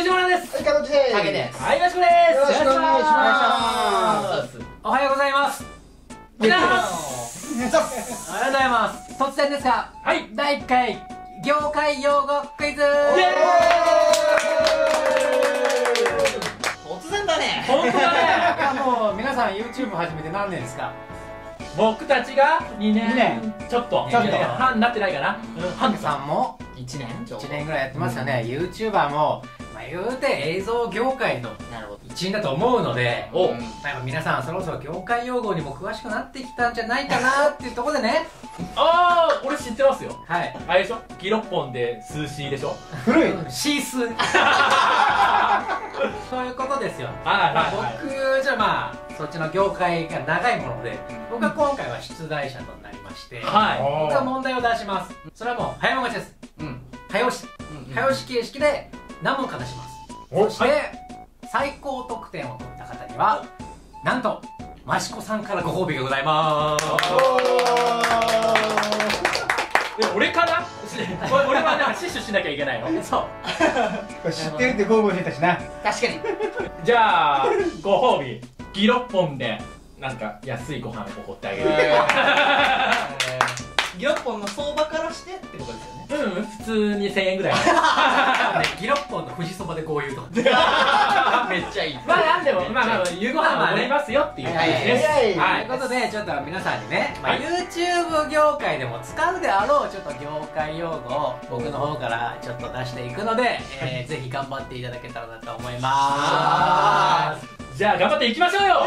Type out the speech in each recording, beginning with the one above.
藤村です。はい、かのきです。たけです。はい、よろしくです。よろしくお願いします。おはようございます。ありがとうございます。ありがとうございます。突然ですが、はい、第1回業界用語クイズ。突然だね。本当だね。もう皆さん YouTube 始めて何年ですか？僕たちが2年ちょっと半なってないかな。半さんも1年ぐらいやってますよね。 YouTuber も言うて映像業界の一員だと思うので、皆さんそろそろ業界用語にも詳しくなってきたんじゃないかなっていうところでね。ああ、俺知ってますよ。はい、あれでしょ、ギロッポンでスーシーでしょ、古いシースー、そういうことですよ。僕じゃまあそっちの業界が長いもので、僕は今回は出題者となりまして、僕は問題を出します。それはもう早回しです。早押し形式で何問か出します。そして最高得点を取った方にはなんと益子さんからご褒美がございます。俺かな？俺はなんか死守しなきゃいけないの。そう、知ってるって豪語してたしな。確かに。じゃあご褒美、ギロッポンでなんか安いご飯を奢ってあげる。ギロッポンの相場からしてってことですよね。うん、普通に1000円ぐらい。ギロッポンの富士そばでこう言うとめっちゃいい。まあなんでも夕ご飯は盛りますよっていう感じです。ということでちょっと皆さんにね、 YouTube 業界でも使うであろうちょっと業界用語を僕の方からちょっと出していくので、ぜひ頑張っていただけたらなと思います。じゃあ頑張っていきましょうよ。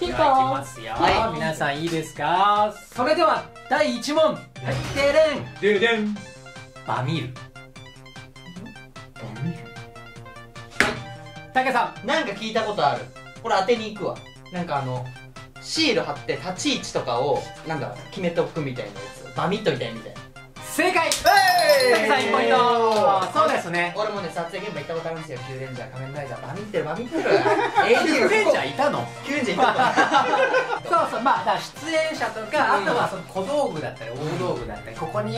いきますよ。皆さんいいですか？それでは第1問。デレン。デレン。バミる。バミる。たけさん、なんか聞いたことある。これ当てに行くわ。なんかシール貼って立ち位置とかをなんだ決めておくみたいなやつ。バミっとみたいみたいな。正解。3ポイント。そうですね。俺もね、撮影現場行ったことあるんですよ。キューレンジャー、仮面ライダー、バミってるバミってる。キューレンジャーいたの？キューレンジャーいたの。そうそう、まあ出演者とか、あとはその小道具だったり大道具だったり、ここに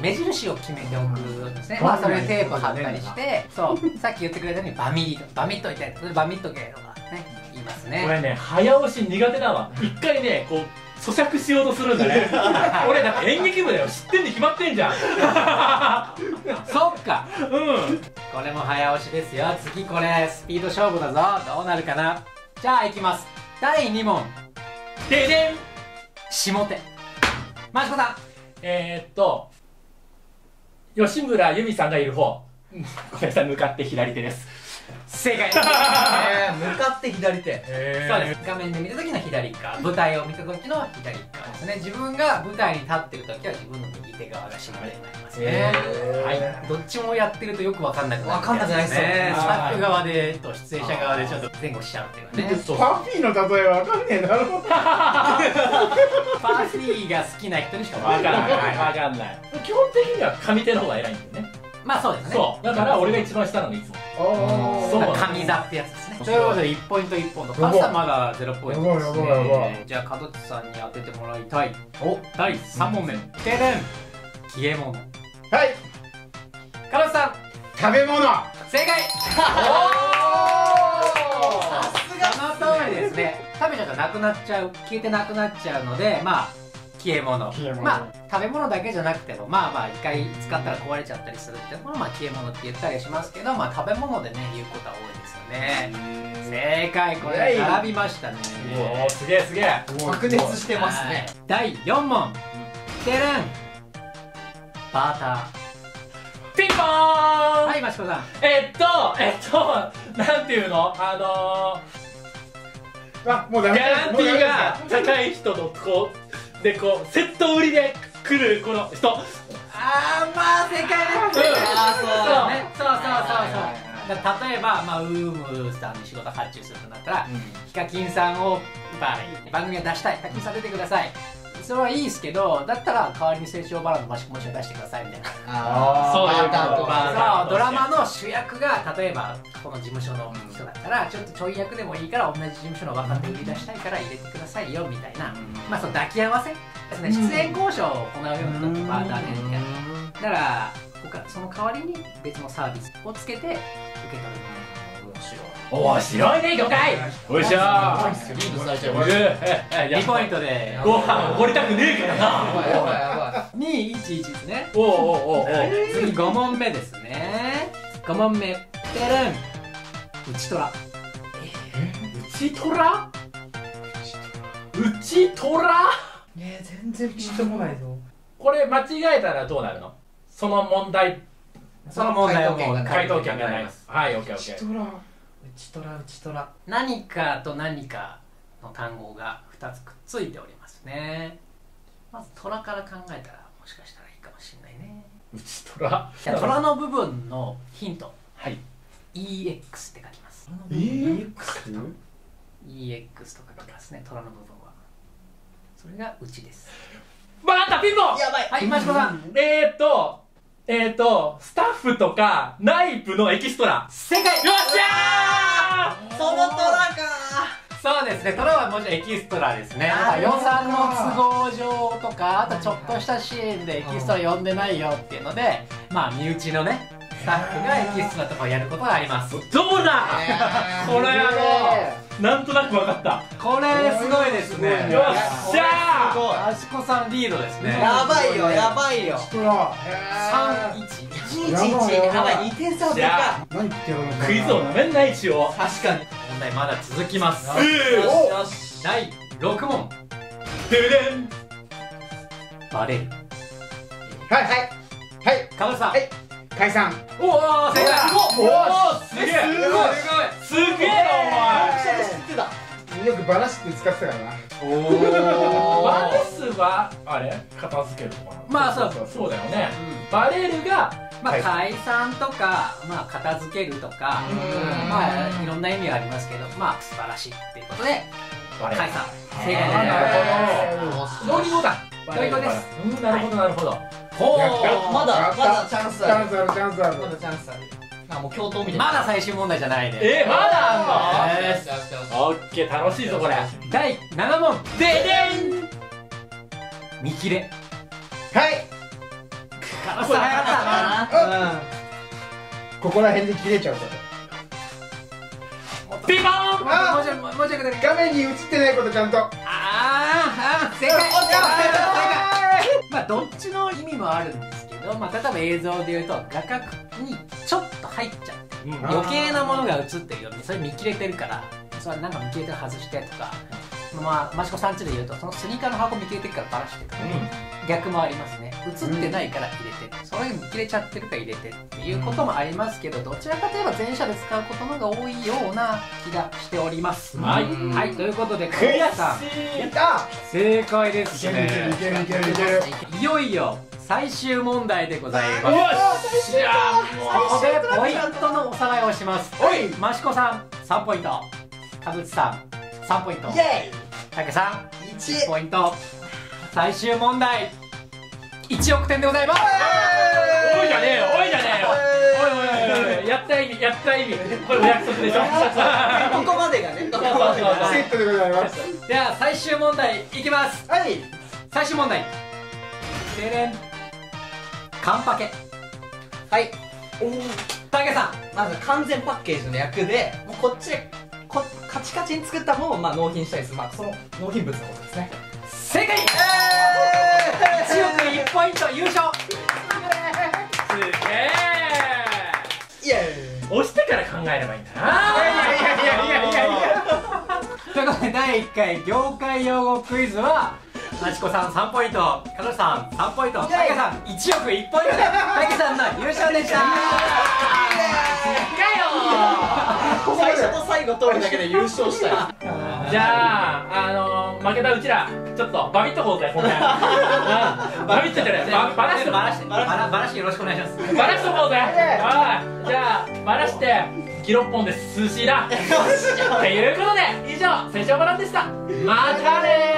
目印を決めておくんですね。まあそれテープ貼ったりして、そうさっき言ってくれたようにバミバミっといたり、それバミっとけとかね言いますね。これね、早押し苦手だわ。一回ねこう。咀嚼しようとするんだね。俺だって演劇部だよ、知ってんに決まってんじゃん。そっか。うん、これも早押しですよ。次これスピード勝負だぞ。どうなるかな。じゃあいきます。第2問。ででん。下手。益子さん。吉村由美さんがいる方。ごめんなさい、向かって左手です。正解。向かって左手。そうです。画面で見た時の左側、舞台を見た時の左側ですね。自分が舞台に立ってる時は自分の右手側が下手になりますね。はい。どっちもやってるとよく分かんなくなる。分かんなくないですね。スタッフ側でと出演者側でちょっと前後しちゃうっていうね。パフィーの例えは分かんねえだろ。パフィーが好きな人にしか分からない。分かんない。基本的には上手の方が偉いんだよね。まあそうですね。だから俺が一番下なのいつも。神座ってやつですね。ということで1ポイント1ポイント。パスタまだ0ポイントですね。じゃあ門地さんに当ててもらいたい。お、第3問目。てれん。消え物。はい、門地さん。食べ物。正解。おお、さすが。その通りですね。食べちゃうとなくなっちゃう、消えてなくなっちゃうので、まあ消え物、まあ食べ物だけじゃなくても、まあまあ一回使ったら壊れちゃったりするってもの、まあ消え物って言ったりしますけど、まあ食べ物でね言うことは多いですよね。正解。これ並びましたね。おお、すげえすげえ。白熱してますね。第4問。てるん。バーター。ピンポーン。はい、益子さん。なんていうの、もうギャランティーが高い人のこう。でこうセット売りで来るこの人。ああ、まあ正解ですね。そう、例えばまあウームさんに仕事発注するとなったら、ヒカキンさんを番組を出したい、ヒカキンさん出てください。それはいいですけど、だったら代わりに成長バラの益子も出してくださいみたいな。そう、ドラマの主役が例えばこの事務所の人だったら、ちょっとちょい役でもいいから同じ事務所の若手売り出したいから入れてくださいよみたいな、まあその抱き合わせですね。出演交渉を行うような時はバーターでやる。だからその代わりに別のサービスをつけて受け取るのが面白い。面白いね、魚介。おいしょー。リンクされちゃう。2ポイントでご飯おごりたくねえからな。やばいやばい。211ですね。おおおお。次5問目ですね。5問目。てるん。うちとら。うちとら？うちとら？ねえ、全然ピンとこないぞ。これ間違えたらどうなるの？その問題、その問題はもう回答権がないです。はい、オッケーオッケー。うちとら。何かと何かの単語が2つくっついておりますね。まずトラから考えたらもしかしたらいいかもしれないね。うちとら。じゃあトラの部分のヒント。はい。EX って書きます。EX と書きますね。トラの部分は。それがうちです。わかった、ピンポン。やばい。はい、マシコさん。スタッフとか内部のエキストラ。正解。よっしゃー。そのトラか。そうですね、トラはもちろんエキストラですね。予算の都合上とか、あとちょっとしたシーンでエキストラ呼んでないよっていうので、まあ身内のねスタッフがエキストラとかやることがあります。どうだこれ、なんとなく分かった。これすごいですね。よっしゃー。あしこさんリードですね。やばいよやばいよ。311。やばい、2点差でか。クイズをなめんない一応。確かに問題まだ続きます。第6問。でるでん。バレる。はいはいはい。川田さん。解散。おお、正解。おお、すげえ。すごい。すげえな、お前。よくバラスって使ってたからな。おお。バレスはあれ片付けるのかな。まあそうだよね。バレるがまあ解散とかまあ片付けるとかまあいろんな意味がありますけど、まあ素晴らしいっていうことで解散。正解。なるほど。425だ。425です。なるほどなるほど。ほう。まだチャンスある。チャンスある。もう教頭みたいな。まだ最終問題じゃないね。まだあんの。オッケー、楽しいぞこれ。第7問。ででん。見切れ。はい。辛さやったな。ここら辺で切れちゃうこと。ピンポーン。もうちょいくだけ。画面に映ってないことちゃんと。正解。まあどっちの意味もあるんですけど、まあ例えば映像で言うと画角にちょっと入っちゃって余計なものが映ってるように、それ見切れてるから、それなんか見切れてる外してとか、まあ益子さんちで言うとそのスニーカーの箱見切れてるからバラしてとか、逆もありますね。映ってないから入れてる、それ見切れちゃってるから入れてっていうこともありますけど、どちらかといえば全社で使うことのが多いような気がしております。はい、ということでクリアさん正解ですね。いよいよ最終問題でございます。よっしゃー。ここでポイントのおさらいをします。益子さん3ポイント、田口さん3ポイント、武さん1ポイント。最終問題1億点でございます。おいじゃねえよ、おいじゃねえよ。おいおいおい、やった意味。これお約束でしょ。ここまでがね。ここまでがセットでございます。では最終問題いきます。はい。最終問題。でれん。カンパケ。はい。たけさん、まず完全パッケージの略で、もうこっちでカチカチに作った方をまあ納品したりする、まあその納品物のことですね。正解。1億1ポイント優勝。すげえ。いや、押してから考えればいいんだな。いや。ということで第1回業界用語クイズは。益子さん3ポイント、加藤さん3ポイント、たけさん1億1ポイントでたけさんの優勝でした。最初と最後通るだけで優勝したよ。じゃあ負けたうちらちょっとバビっとこうぜ。バビっとじゃない、バラしてよろしくお願いします。バラしとこうぜ。じゃあバラしてギロッポンで寿司だ。ということで以上、セショバランでした。またねー。